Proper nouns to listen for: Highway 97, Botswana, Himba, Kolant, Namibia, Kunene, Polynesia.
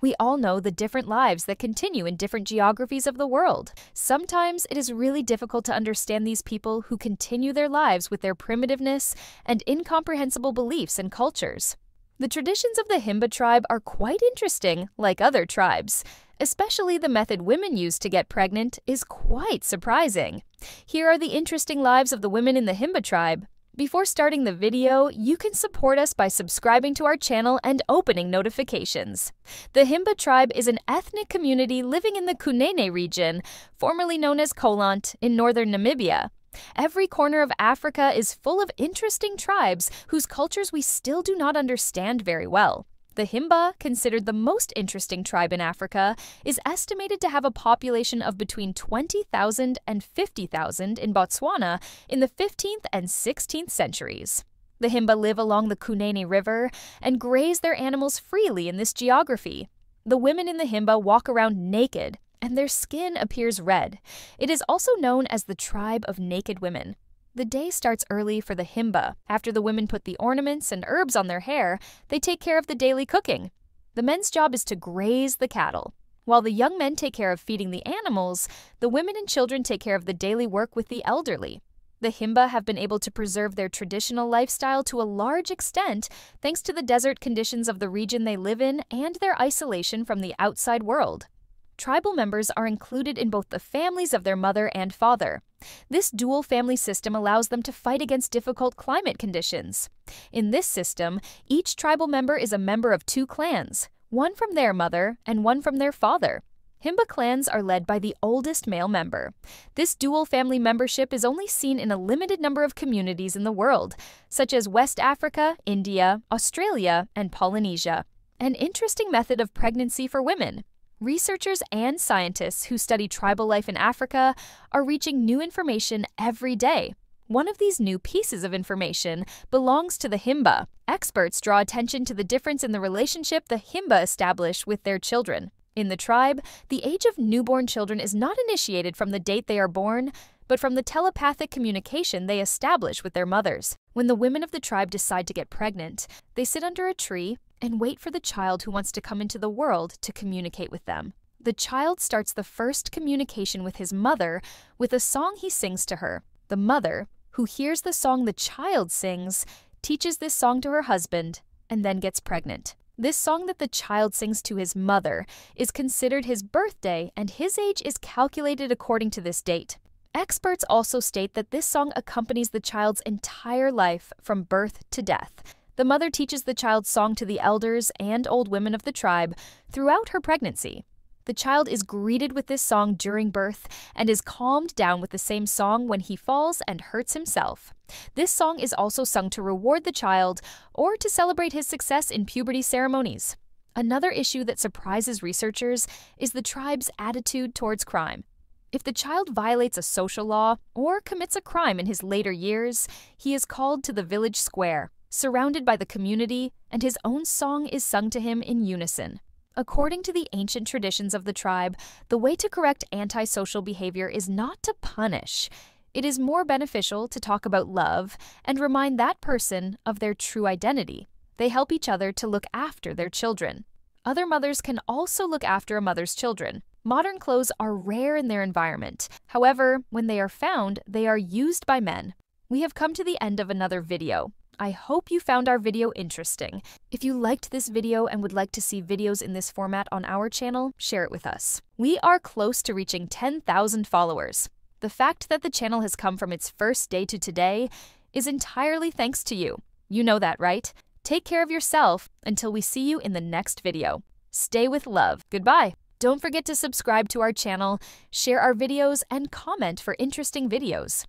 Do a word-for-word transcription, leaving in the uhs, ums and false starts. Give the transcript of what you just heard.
We all know the different lives that continue in different geographies of the world. Sometimes it is really difficult to understand these people who continue their lives with their primitiveness and incomprehensible beliefs and cultures. The traditions of the Himba tribe are quite interesting, like other tribes. Especially the method women use to get pregnant is quite surprising. Here are the interesting lives of the women in the Himba tribe. Before starting the video, you can support us by subscribing to our channel and opening notifications. The Himba tribe is an ethnic community living in the Kunene region, formerly known as Kolant, in northern Namibia. Every corner of Africa is full of interesting tribes whose cultures we still do not understand very well. The Himba, considered the most interesting tribe in Africa, is estimated to have a population of between twenty thousand and fifty thousand in Botswana in the fifteenth and sixteenth centuries. The Himba live along the Kunene River and graze their animals freely in this geography. The women in the Himba walk around naked, and their skin appears red. It is also known as the tribe of naked women. The day starts early for the Himba. After the women put the ornaments and herbs on their hair, they take care of the daily cooking. The men's job is to graze the cattle. While the young men take care of feeding the animals, the women and children take care of the daily work with the elderly. The Himba have been able to preserve their traditional lifestyle to a large extent thanks to the desert conditions of the region they live in and their isolation from the outside world. Tribal members are included in both the families of their mother and father. This dual family system allows them to fight against difficult climate conditions. In this system, each tribal member is a member of two clans, one from their mother and one from their father. Himba clans are led by the oldest male member. This dual family membership is only seen in a limited number of communities in the world, such as West Africa, India, Australia, and Polynesia. An interesting method of pregnancy for women. Researchers and scientists who study tribal life in Africa are reaching new information every day. One of these new pieces of information belongs to the Himba. Experts draw attention to the difference in the relationship the Himba establish with their children. In the tribe, the age of newborn children is not initiated from the date they are born, but from the telepathic communication they establish with their mothers. When the women of the tribe decide to get pregnant, they sit under a tree and wait for the child who wants to come into the world to communicate with them. The child starts the first communication with his mother with a song he sings to her. The mother, who hears the song the child sings, teaches this song to her husband and then gets pregnant. This song that the child sings to his mother is considered his birthday, and his age is calculated according to this date. Experts also state that this song accompanies the child's entire life from birth to death. The mother teaches the child's song to the elders and old women of the tribe throughout her pregnancy. The child is greeted with this song during birth and is calmed down with the same song when he falls and hurts himself. This song is also sung to reward the child or to celebrate his success in puberty ceremonies. Another issue that surprises researchers is the tribe's attitude towards crime. If the child violates a social law or commits a crime in his later years, he is called to the village square, surrounded by the community, and his own song is sung to him in unison. According to the ancient traditions of the tribe, the way to correct antisocial behavior is not to punish. It is more beneficial to talk about love and remind that person of their true identity. They help each other to look after their children. Other mothers can also look after a mother's children. Modern clothes are rare in their environment. However, when they are found, they are used by men. We have come to the end of another video. I hope you found our video interesting. If you liked this video and would like to see videos in this format on our channel, share it with us. We are close to reaching ten thousand followers. The fact that the channel has come from its first day to today is entirely thanks to you. You know that, right? Take care of yourself until we see you in the next video. Stay with love. Goodbye. Don't forget to subscribe to our channel, share our videos, and comment for interesting videos.